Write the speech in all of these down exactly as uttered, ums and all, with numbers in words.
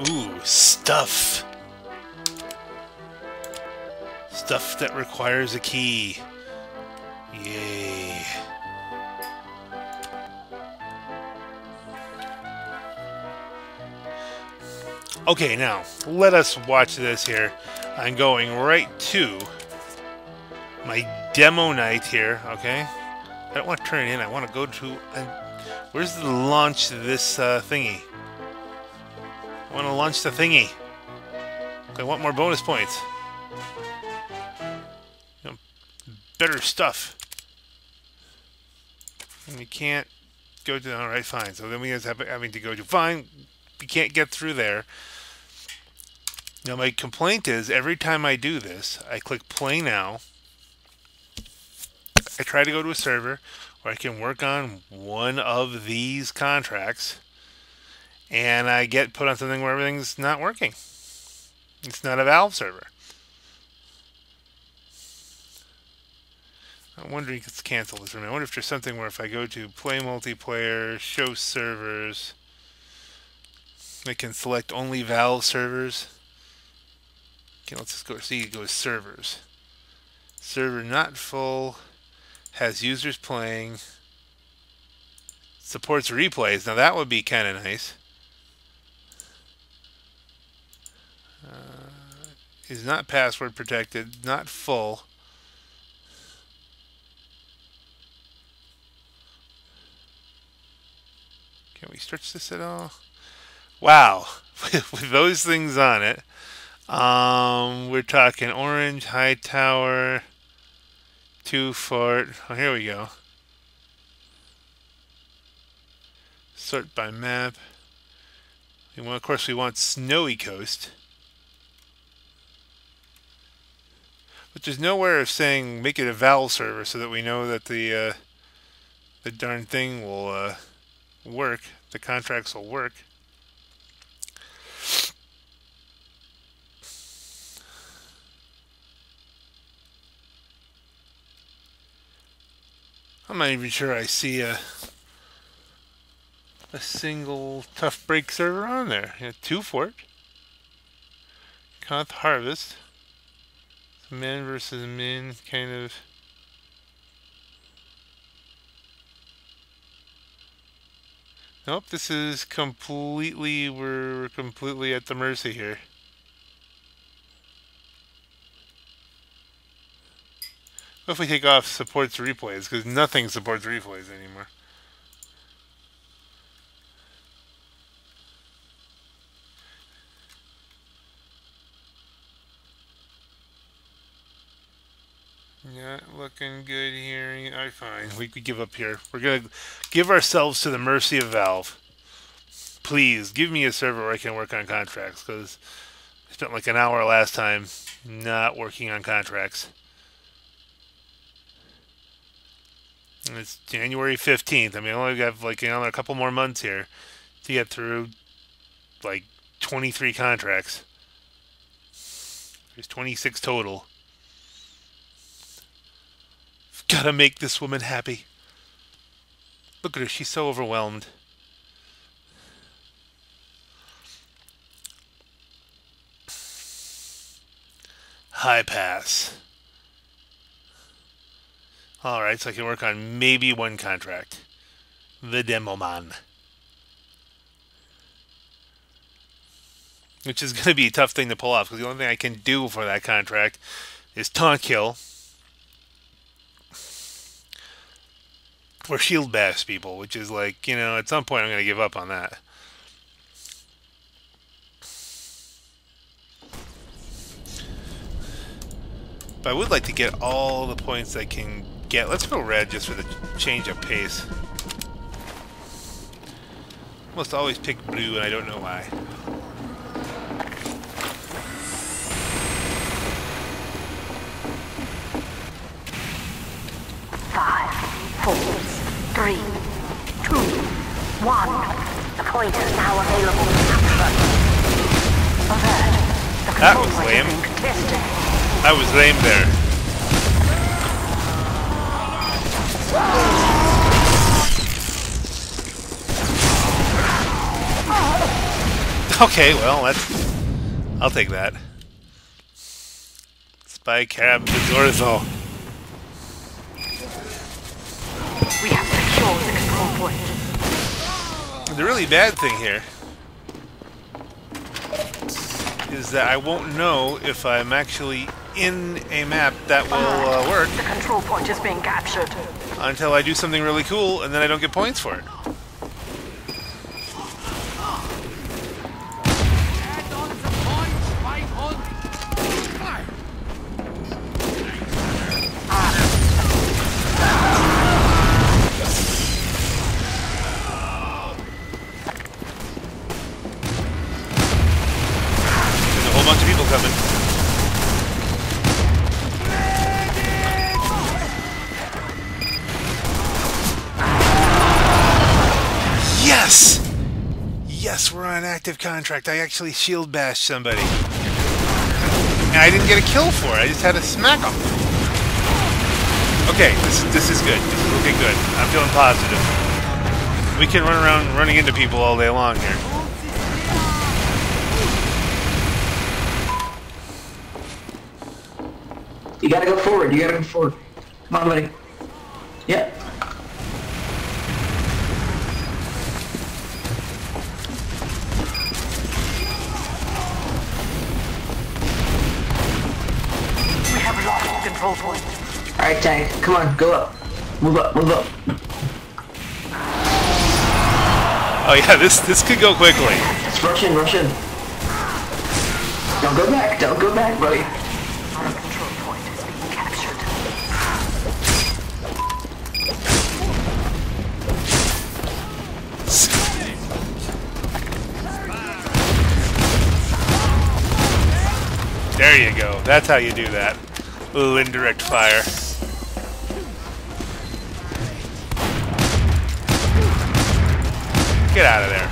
Ooh, stuff. Stuff that requires a key. Yay. Okay, now, let us watch this here. I'm going right to my Demoknight here, okay? I don't want to turn it in. I want to go to... I'm, where's the launch this uh, thingy? I want to launch the thingy. I want more bonus points. You know, better stuff. And we can't go to... Alright, fine. So then we end up having to go to... Fine. We can't get through there. Now my complaint is every time I do this, I click play now. I try to go to a server where I can work on one of these contracts, and I get put on something where everything's not working. It's not a Valve server. I'm wondering if it's canceled this room. I wonder if there's something where if I go to play multiplayer, show servers, I can select only Valve servers. Okay, let's just go see. It goes servers. Server not full. Has users playing. Supports replays. Now that would be kind of nice. Uh, is not password protected. Not full. Can we stretch this at all? Wow, with those things on it, um, we're talking orange, high tower, two fort. Oh, here we go. Sort by map. We want, of course, we want Snowycoast, but there's nowhere of saying make it a Valve server so that we know that the uh, the darn thing will uh, work. The contracts will work. I'm not even sure I see a a single Tough Break server on there. Yeah, two fort, Koth Harvest, man versus min kind of. Nope, this is completely, we're completely at the mercy here. What if we take off supports replays? Because nothing supports replays anymore. Not looking good here. All right, fine. We could give up here. We're going to give ourselves to the mercy of Valve. Please, give me a server where I can work on contracts, because I spent like an hour last time not working on contracts. And it's January fifteenth. I mean, I only got like another a couple more months here to get through like twenty-three contracts. There's twenty-six total. Gotta make this woman happy. Look at her, she's so overwhelmed. High pass. Alright, so I can work on maybe one contract. The Demoman. Which is going to be a tough thing to pull off, because the only thing I can do for that contract is taunt kill. Or shield bash people, which is like, you know, at some point I'm going to give up on that. But I would like to get all the points I can get. Let's go red just for the change of pace. Almost always pick blue, and I don't know why. Five, four, three, two, one. The point is now available to capture. Alert. The that was lame. I was lame there. Okay, well, that's... I'll take that. Spy cab to Zorzo. We have secured the control point. The really bad thing here is that I won't know if I'm actually in a map that will uh, work. The control point is being captured. Until I do something really cool, and then I don't get points for it. Active contract. I actually shield bashed somebody. And I didn't get a kill for it. I just had to smack him. Okay, this this is good. This is looking good. I'm feeling positive. We can run around running into people all day long here. You gotta go forward. You gotta go forward. Come on, buddy. Yep. Alright, Tank, come on, go up. Move up, move up. Oh yeah, this this could go quickly. Just rush in, rush in. Don't go back, don't go back, buddy. Our control point is being captured. There you go, that's how you do that. A little indirect fire. Get out of there.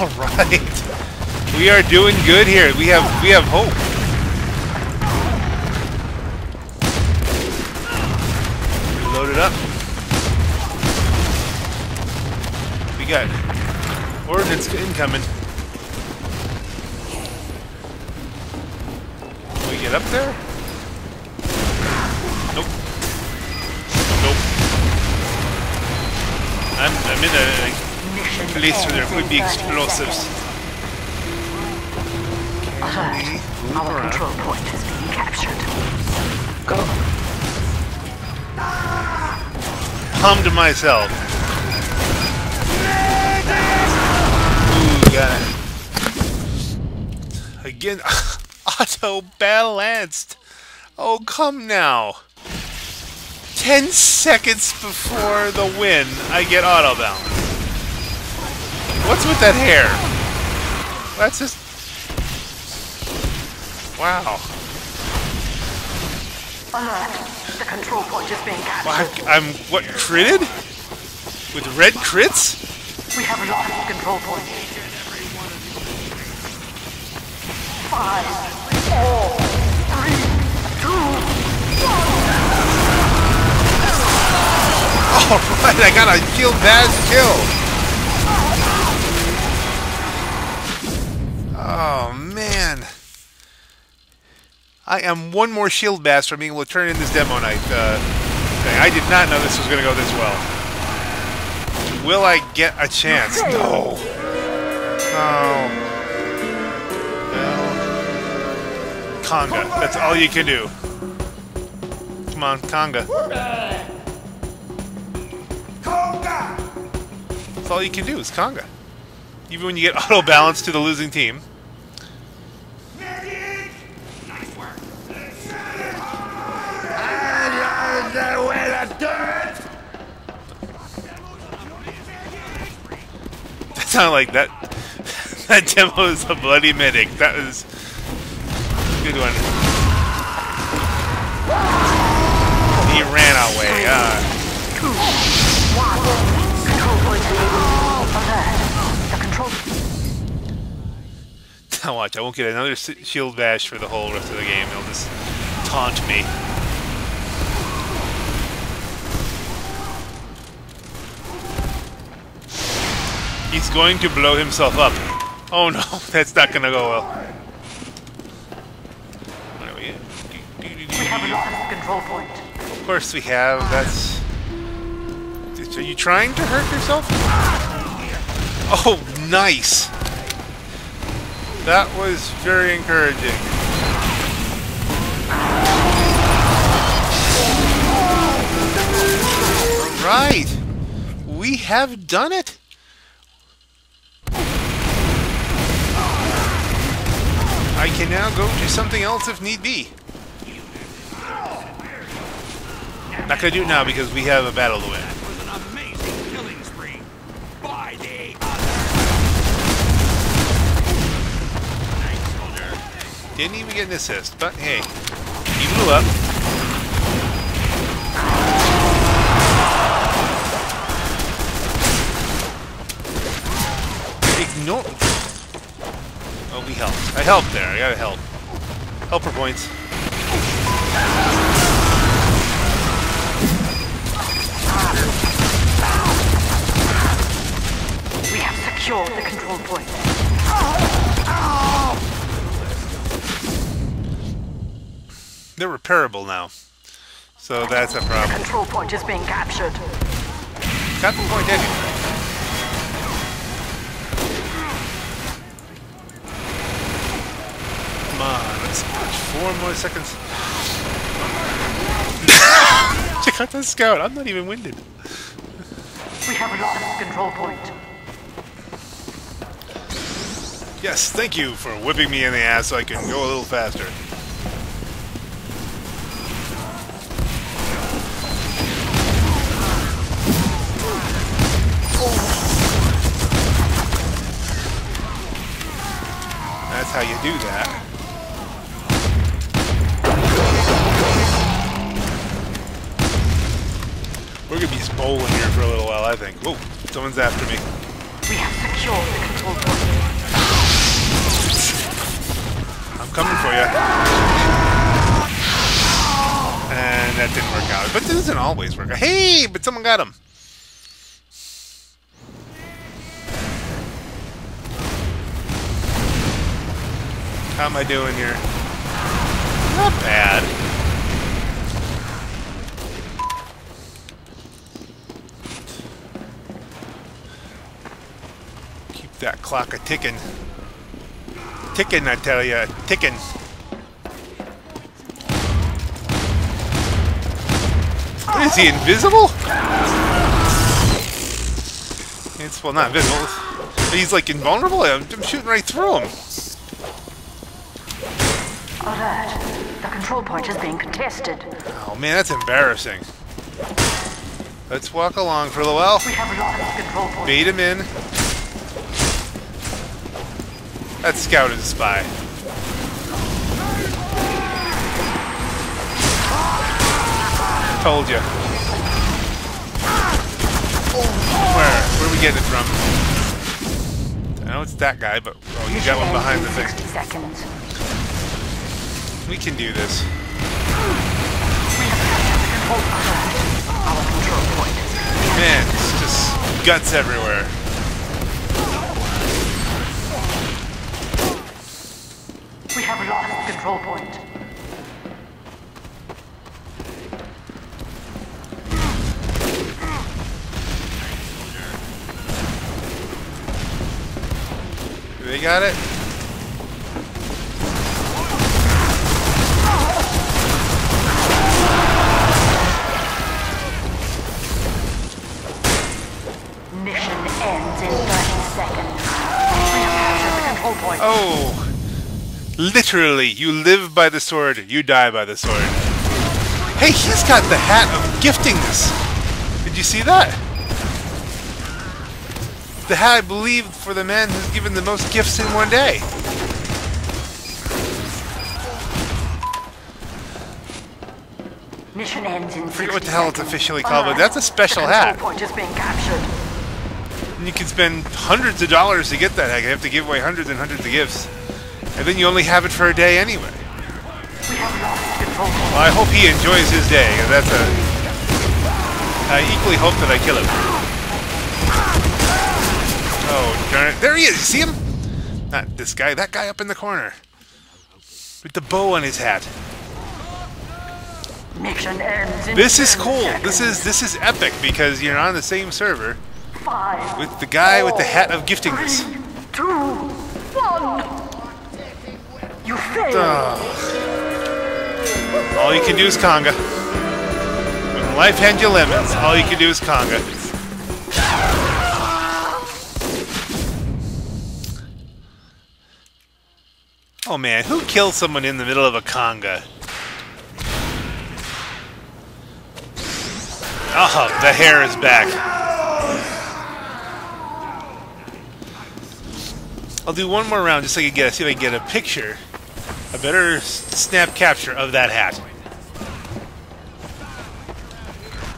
All right, we are doing good here. We have we have hope. Load it up. We got ordnance incoming. Get up there? Nope. Nope. I'm, I'm in a, a place where there could be explosives. Okay. Our control point is being captured. Go. Hummed myself. Ooh, got it. Again. Auto-balanced! Oh, come now! Ten seconds before the win, I get auto-balanced. What's with that hair? That's just... wow. Alert. The control point is being captured. I'm, I'm, what, critted? With red crits? We have lost the control point. Five, four, three, two, one. All right, I got a kill, bad kill. Oh man, I am one more shield bash from being able to turn in this Demoknight uh, thing. I did not know this was going to go this well. Will I get a chance? No. Oh. Conga. That's all you can do. Come on, Conga. That's all you can do is Conga. Even when you get auto-balanced to the losing team. That sounded like that. That demo is a bloody medic. That was... good one. He ran away. Uh. Now watch, I won't get another shield bash for the whole rest of the game. They'll just taunt me. He's going to blow himself up. Oh no, that's not gonna go well. What are we? We have lost control point. Of course we have. That's. Are you trying to hurt yourself? Oh, nice. That was very encouraging. All right, we have done it. I can now go to something else if need be. Not gonna do it now because we have a battle to win. Didn't even get an assist, but hey, he blew up. Ignore. Oh, we helped. I helped there. I gotta help. Helper points. We have secured the control point. Oh. Oh. They're repairable now, so that's a problem. The control point is being captured. Control point heavy. Come on, let's watch four more seconds. Check out that scout. I'm not even winded. We have lost control point. Yes, thank you for whipping me in the ass so I can go a little faster. That's how you do that. We're gonna be just bowling here for a little while, I think. Oh, someone's after me. We have secured the control point. I'm coming for you. And that didn't work out. But it doesn't always work out. Hey, but someone got him. How am I doing here? Not bad. Keep that clock a ticking. Ticking, I tell ya. Ticking. Is he invisible? It's, well, not invisible. He's like invulnerable? I'm, I'm shooting right through him. Alert. The control point is being contested. Oh man, that's embarrassing. Let's walk along for a little while. We have lost control point. Bait him in. That scout is a spy. Told you. Where? Where are we getting it from? I know it's that guy, but oh, you got one behind the thing. sixty seconds. We can do this. We have Man, it's just guts everywhere. We have lost control point. They got it? Oh, literally, you live by the sword, you die by the sword. Hey, he's got the hat of giftingness. Did you see that? The hat, I believe, for the man who's given the most gifts in one day. Mission ends in I forget what the hell it's officially called, but that's a special hat. You can spend hundreds of dollars to get that. I have to give away hundreds and hundreds of gifts. And then you only have it for a day anyway. Well, I hope he enjoys his day. That's a... I equally hope that I kill him. Oh, darn it. There he is. You see him? Not this guy. That guy up in the corner. With the bow on his hat. Mission ends in this is cool. Seconds. This is this is epic because you're on the same server Five, with the guy four, with the hat of giftingness. Three, two, one. You failed. Oh. All you can do is conga. When life hands you lemons, all you can do is conga. Oh man, who kills someone in the middle of a conga? Oh, the hair is back. I'll do one more round just so I can get, see if I can get a picture, a better snap capture of that hat.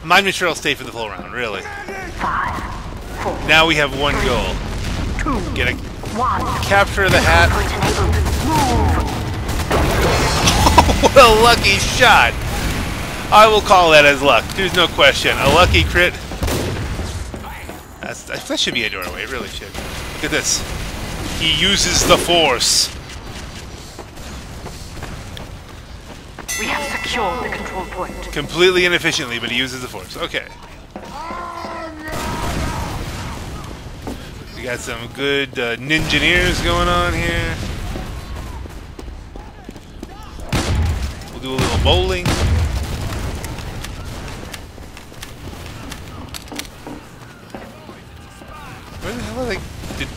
I'm not even sure I'll stay for the full round, really. Five, four, now we have one three, goal. Two, get a one, capture the hat. What a lucky shot! I will call that as luck. There's no question. A lucky crit. That's, that should be a doorway. It really should. Look at this. He uses the force. We have secured the control point. Completely inefficiently, but he uses the force. Okay. We got some good uh, ninjaneers going on here. We'll do a little bowling.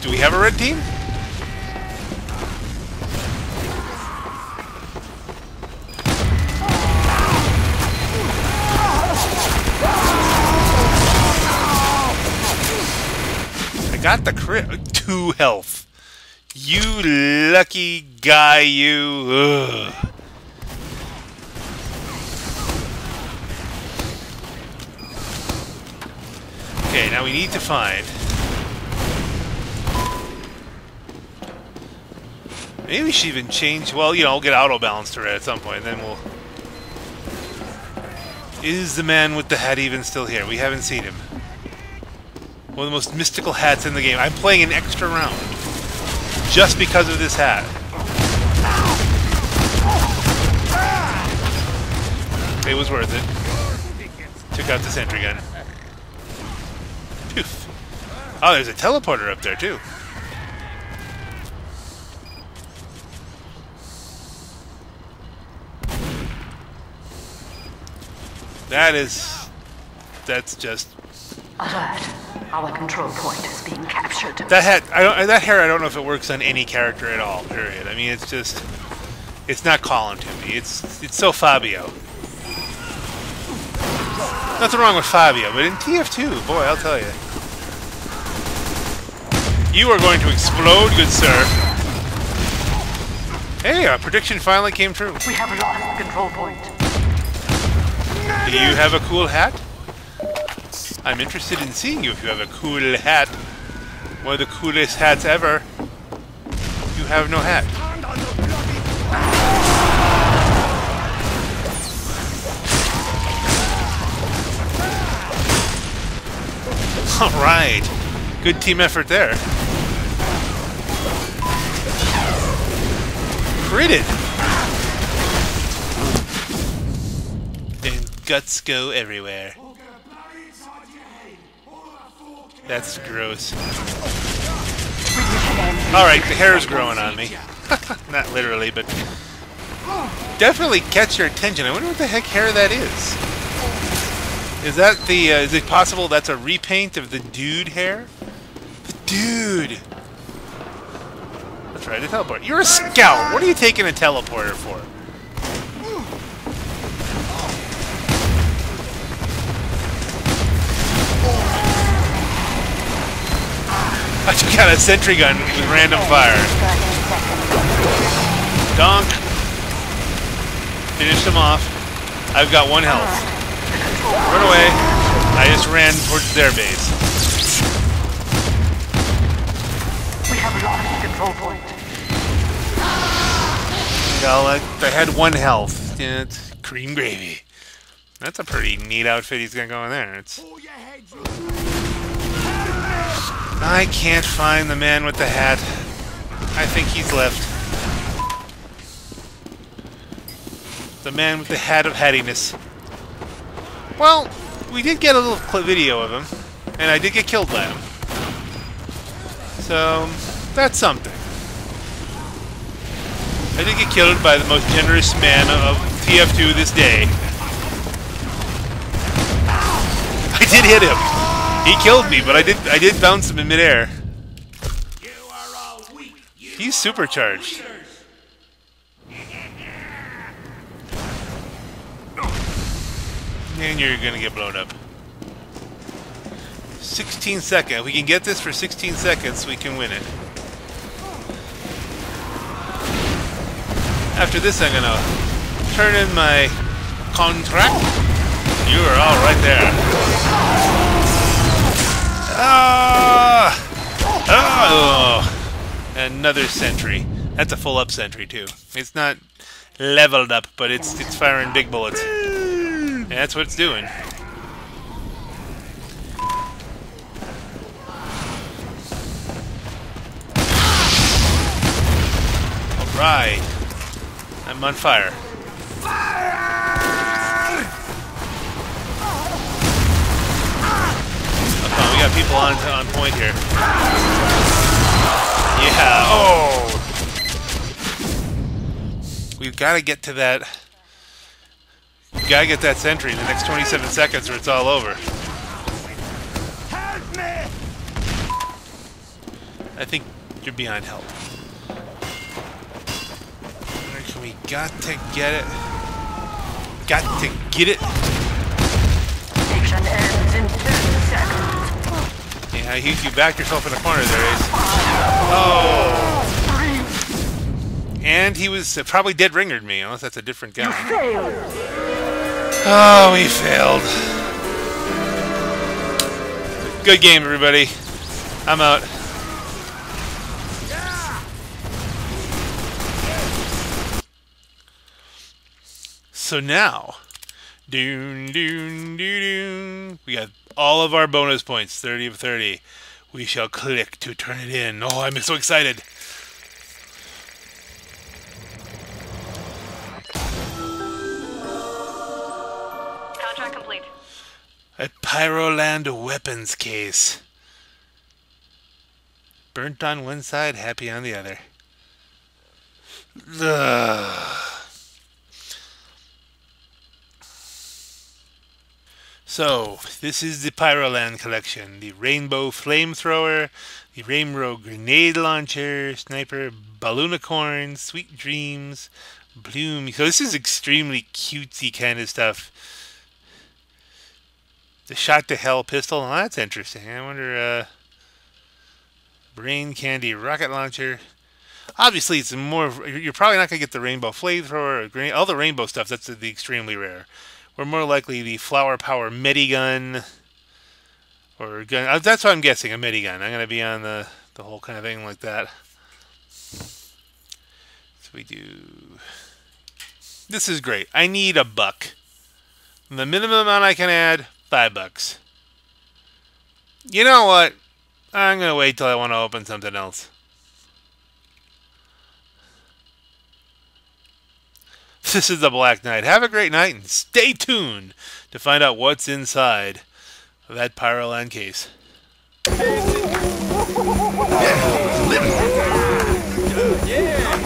Do we have a red team? I got the crit. Two health. You lucky guy, you. Ugh. Okay, now we need to find. Maybe we should even change. Well, you know, I'll get auto balance to red at some point, and then we'll. Is the man with the hat even still here? We haven't seen him. One of the most mystical hats in the game. I'm playing an extra round just because of this hat. It was worth it. Took out the sentry gun. Poof. Oh, there's a teleporter up there too. That is... That's just... Alert. Our control point is being captured. That hat... I don't, that hair, I don't know if it works on any character at all, period. I mean, it's just... It's not calling to me. It's it's so Fabio. Nothing wrong with Fabio, but in T F two, boy, I'll tell you. You are going to explode, good sir. Hey, our prediction finally came true. We have lost the control point. Do you have a cool hat? I'm interested in seeing you if you have a cool hat. One of the coolest hats ever. You have no hat. Alright. Good team effort there. Critted! Guts go everywhere. That's gross. Alright, the hair is growing on me. Not literally, but... Definitely catch your attention. I wonder what the heck hair that is. Is that the... Uh, is it possible that's a repaint of the dude hair? The dude! Let's try to teleport. You're a scout! What are you taking a teleporter for? I took out a sentry gun with random fire. Donk. Finished him off. I've got one health. Run away. I just ran towards their base. We have lost control point. I had one health. Yeah, it's cream gravy. That's a pretty neat outfit he's gonna go in there. It's. I can't find the man with the hat. I think he's left. The man with the hat of hattiness. Well, we did get a little clip video of him, and I did get killed by him. So, that's something. I did get killed by the most generous man of T F two this day. I did hit him. He killed me, but I did I did bounce him in midair. He's supercharged. And you're gonna get blown up. sixteen seconds. We can get this for sixteen seconds, we can win it. After this, I'm gonna turn in my contract. You are all right there. Ah! Oh! Another sentry. That's a full-up sentry too. It's not leveled up, but it's it's firing big bullets. And that's what it's doing. All right. I'm on fire. Fire! Okay, we got people on on point here. Yeah. Oh. We've got to get to that. We've got to get that sentry in the next twenty-seven seconds, or it's all over. Help me! I think you're beyond help. We got to get it. Got to get it. Section ends in thirty seconds. Yeah, you, you backed yourself in the corner there, Ace. Oh. And he was uh, probably dead ringered me, unless that's a different guy. You failed. Oh, we failed. Good game, everybody. I'm out. So now, doon, doon, doon, doon, we got all of our bonus points, thirty of thirty. We shall click to turn it in. Oh, I'm so excited. Contract complete. A Pyroland weapons case. Burnt on one side, happy on the other. Ugh. So, this is the Pyroland collection. The Rainbow Flamethrower, the Rainbow Grenade Launcher, Sniper, Balloonicorn, Sweet Dreams, Bloom. So this is extremely cutesy kind of stuff. The Shot to Hell Pistol. Oh, that's interesting. I wonder, uh... Brain Candy Rocket Launcher. Obviously, it's more... You're probably not going to get the Rainbow Flamethrower or Grenade... All the Rainbow stuff, that's the extremely rare. Or more likely the Flower Power Medigun, or gun. That's what I'm guessing, a Medigun. I'm going to be on the, the whole kind of thing like that. So we do... This is great. I need a buck. The minimum amount I can add, five bucks. You know what? I'm going to wait till I want to open something else. This is the Black Knight. Have a great night and stay tuned to find out what's inside of that Pyroland case. Yeah,